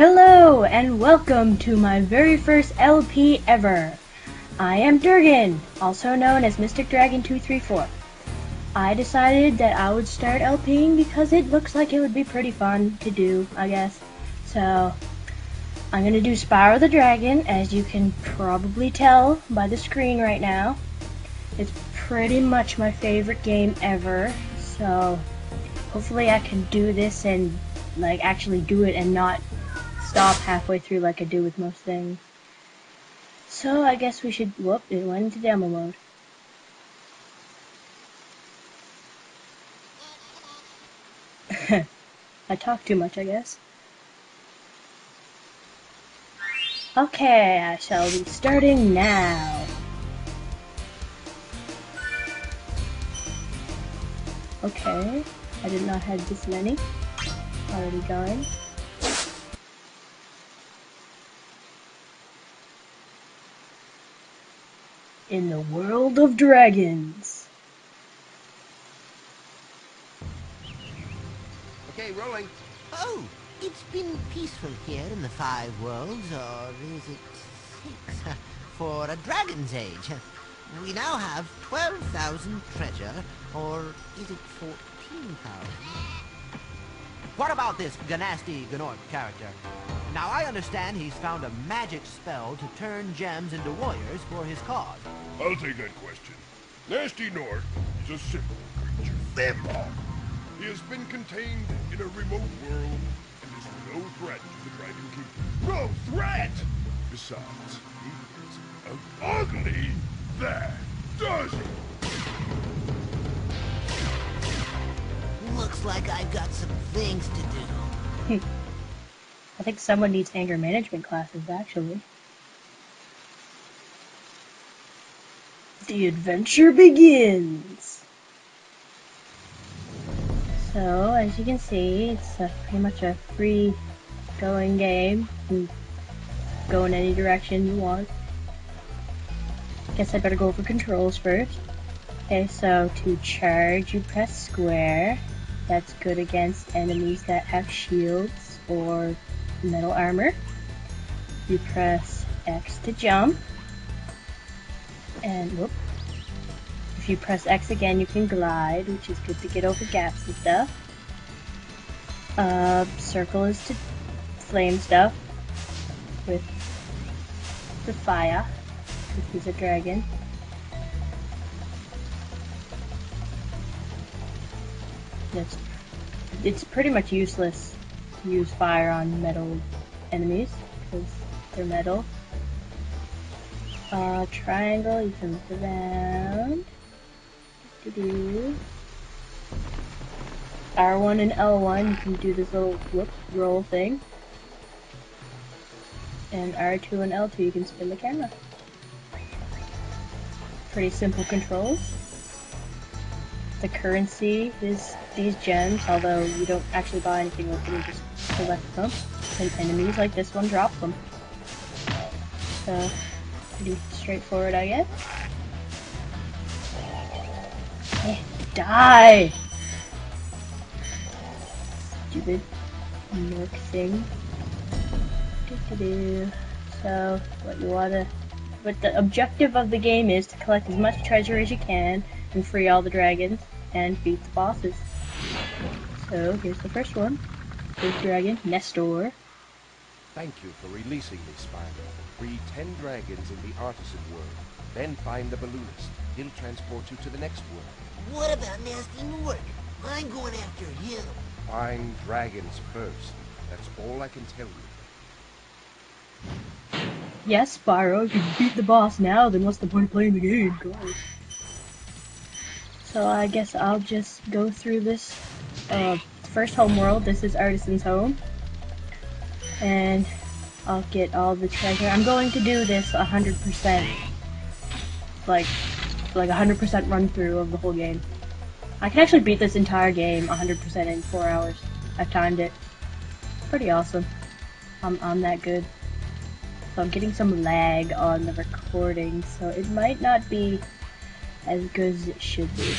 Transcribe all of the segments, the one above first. Hello and welcome to my very first LP ever. I am Durgan, also known as Mystic Dragon 234. I decided that I would start LPing because it looks like it would be pretty fun to do, I guess. So I'm gonna do Spyro the Dragon, as you can probably tell by the screen right now. It's pretty much my favorite game ever, so hopefully I can do this and like actually do it and not stop halfway through like I do with most things. So I guess we should, whoop, it went into demo mode. I talk too much, I guess. Okay, I shall be starting now. Okay, I did not have this many. Already going. In the world of dragons. Okay, rolling. Oh, it's been peaceful here in the Five Worlds, or is it six, for a dragon's age. We now have 12,000 treasure, or is it 14,000? What about this Gnasty Gnorc character? Now, I understand he's found a magic spell to turn gems into warriors for his cause. I'll take that question. Gnasty Gnorc is a simple creature. He has been contained in a remote world and is no threat to the Dragon Kingdom. No threat! Besides, he is ugly. That does it! Looks like I've got some things to do. I think someone needs anger management classes, actually. The adventure begins! So, as you can see, it's pretty much a free-going game. You can go in any direction you want. Guess I better go over controls first. Okay, so to charge, you press square. That's good against enemies that have shields or metal armor. You press X to jump, and whoop. If you press X again, you can glide, which is good to get over gaps and stuff. Circle is to flame stuff with the fire, because he's a dragon. It's pretty much useless to use fire on metal enemies because they're metal. Triangle, you can look around. R1 and L1, you can do this little whoop roll thing. And R2 and L2, you can spin the camera. Pretty simple controls. The currency is these gems, although you don't actually buy anything with them, you just collect them. And enemies like this one drop them. So, pretty straightforward, I guess. Hey, die! Stupid Gnorc thing. So, But the objective of the game is to collect as much treasure as you can and free all the dragons and beat the bosses. So here's the first one. Big dragon, Nestor. Thank you for releasing me, Spyro. Free 10 dragons in the artisan world. Then find the balloonist. He'll transport you to the next world. What about Gnasty Gnorc? I'm going after him. Find dragons first. That's all I can tell you. Yes, Spyro, if you beat the boss now, then what's the point of playing the game? God. So I guess I'll just go through this first homeworld. This is Artisan's Home. And I'll get all the treasure. I'm going to do this 100%. Like 100% run through of the whole game. I can actually beat this entire game 100% in 4 hours. I've timed it. Pretty awesome. I'm that good. So I'm getting some lag on the recording, so it might not be as good as it should be.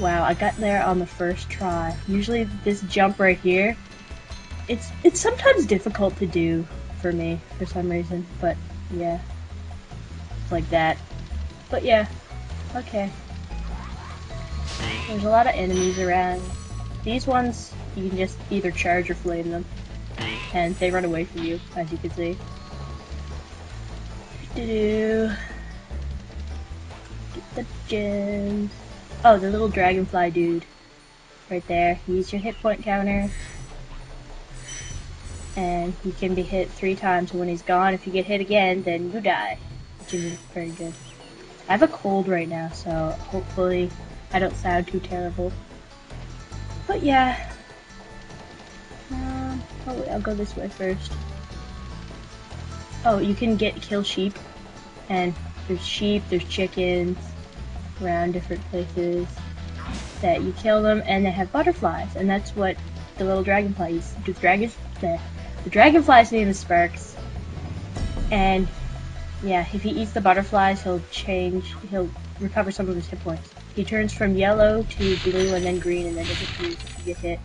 Wow, I got there on the first try. Usually this jump right here It's sometimes difficult to do for me for some reason, but yeah, like that. But yeah, okay. There's a lot of enemies around. These ones you can just either charge or flame them, and they run away from you, as you can see. Get the gems. Oh, the little dragonfly dude, right there. Use your hit point counter. And he can be hit 3 times, and when he's gone, if you get hit again, then you die, which is very good. I have a cold right now, so hopefully I don't sound too terrible. But yeah. Oh wait, I'll go this way first. Oh, you can kill sheep, and there's sheep, there's chickens, around different places that you kill them, and they have butterflies, and that's what the little dragonflies, the dragonfly's name is Sparx, and yeah, if he eats the butterflies, he'll recover some of his hit points. He turns from yellow to blue and then green, and then disappears if you get hit.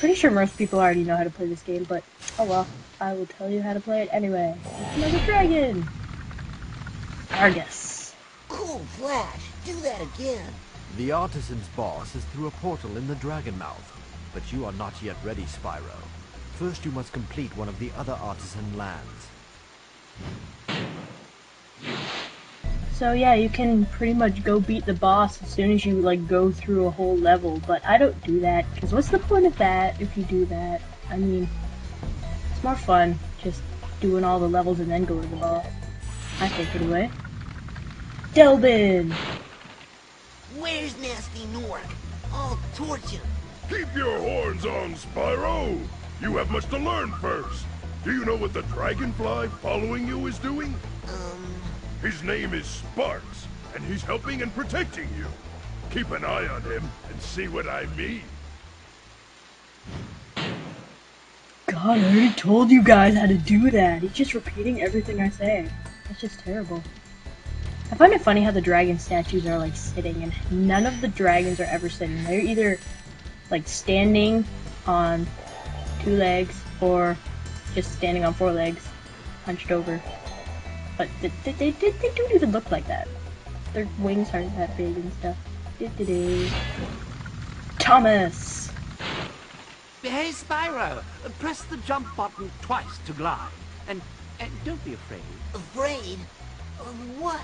Pretty sure most people already know how to play this game, but oh well, I will tell you how to play it anyway. It's another dragon! Argus. Cool flash, do that again! The artisan's boss is through a portal in the dragon mouth, but you are not yet ready, Spyro. First you must complete one of the other artisan lands. So yeah, you can pretty much go beat the boss as soon as you like go through a whole level, but I don't do that, because what's the point of that if you do that? I mean, it's more fun just doing all the levels and then going to the boss. I think anyway. Delvin! Where's Gnasty Gnorc? I'll torch him. Keep your horns on, Spyro! You have much to learn first. Do you know what the dragonfly following you is doing? His name is Sparx, and he's helping and protecting you. Keep an eye on him and see what I mean. God, I already told you guys how to do that. He's just repeating everything I say. That's just terrible. I find it funny how the dragon statues are like sitting, and none of the dragons are ever sitting. They're either like standing on 2 legs or just standing on 4 legs, hunched over. But they don't even look like that. Their wings aren't that big and stuff. Thomas! Hey Spyro, press the jump button twice to glide, and don't be afraid. Afraid? Of what?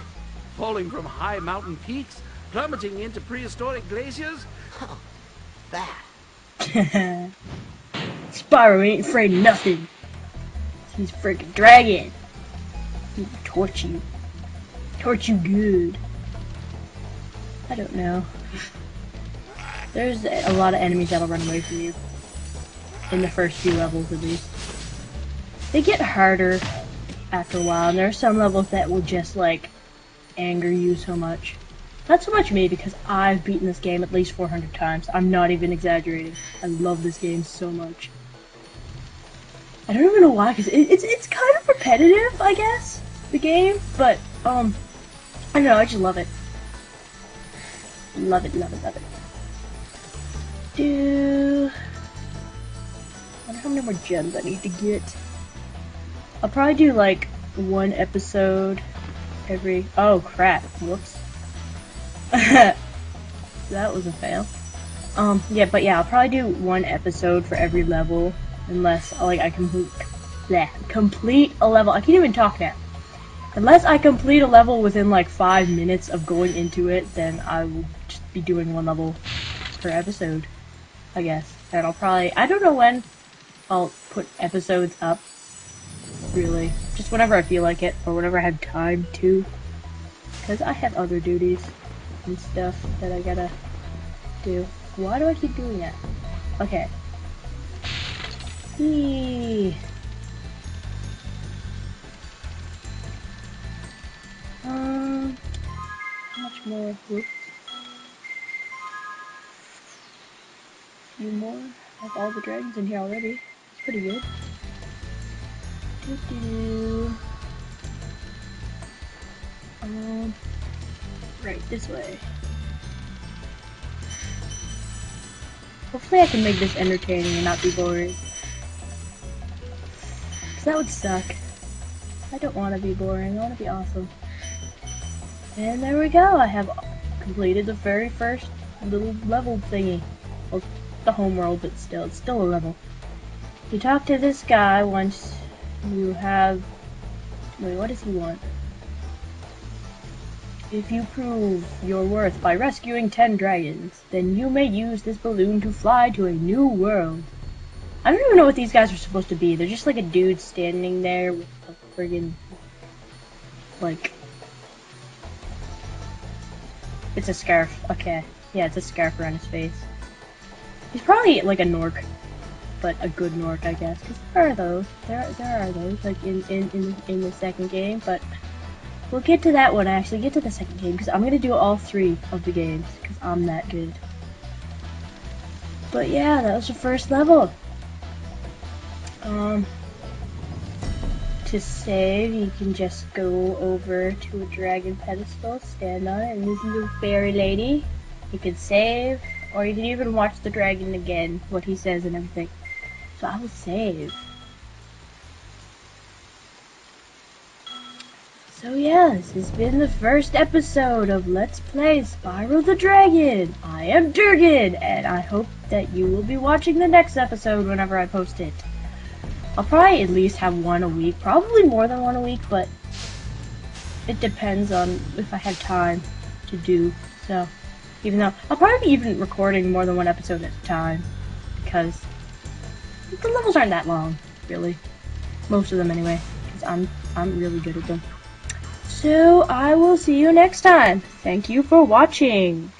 Falling from high mountain peaks, plummeting into prehistoric glaciers? Oh, that. Spyro ain't afraid of nothing. He's a freaking dragon. He can torch you. Torch you good. I don't know. There's a lot of enemies that'll run away from you. In the first few levels at least. They get harder after a while, and there are some levels that will just like anger you so much. Not so much me, because I've beaten this game at least 400 times. I'm not even exaggerating. I love this game so much. I don't even know why, because it's kind of repetitive, I guess, the game, but I don't know, I just love it. Love it, love it, love it. I wonder how many more gems I need to get. I'll probably do like 1 episode every... Oh crap, whoops. That was a fail. Yeah, but yeah, I'll probably do 1 episode for every level, unless like I complete a level. I can't even talk now. Unless I complete a level within like 5 minutes of going into it, then I will just be doing 1 level per episode, I guess. And I'll probably... I don't know when I'll put episodes up, really. Just whenever I feel like it, or whenever I have time to. Because I have other duties and stuff that I gotta do. Why do I keep doing that? Okay. Eee. How much more? Whoops. A few more. I have all the dragons in here already. It's pretty good. Right, this way. Hopefully I can make this entertaining and not be boring. That would suck. I don't want to be boring, I want to be awesome. And there we go, I have completed the very first little level thingy. Well, the homeworld, but still, it's still a level. You talk to this guy once you have... Wait, what does he want? If you prove your worth by rescuing 10 dragons, then you may use this balloon to fly to a new world. I don't even know what these guys are supposed to be. They're just like a dude standing there with a friggin' like... It's a scarf. Okay. Yeah, it's a scarf around his face. He's probably like a Gnorc, but a good Gnorc, I guess. Because there are those. There are those, like in the second game, but... We'll get to that one, actually. Get to the second game, because I'm going to do all three of the games, because I'm that good. But yeah, that was the first level. To save, you can just go over to a dragon pedestal, stand on it, and listen to the fairy lady. You can save, or you can even watch the dragon again, what he says and everything. So I will save. So yeah, this has been the first episode of Let's Play Spyro the Dragon. I am Durgan, and I hope that you will be watching the next episode whenever I post it. I'll probably at least have one a week, probably more than one a week, but it depends on if I have time to do so. Even though, I'll probably be even recording more than one episode at a time, because the levels aren't that long, really. Most of them anyway, because I'm really good at them. So I will see you next time. Thank you for watching.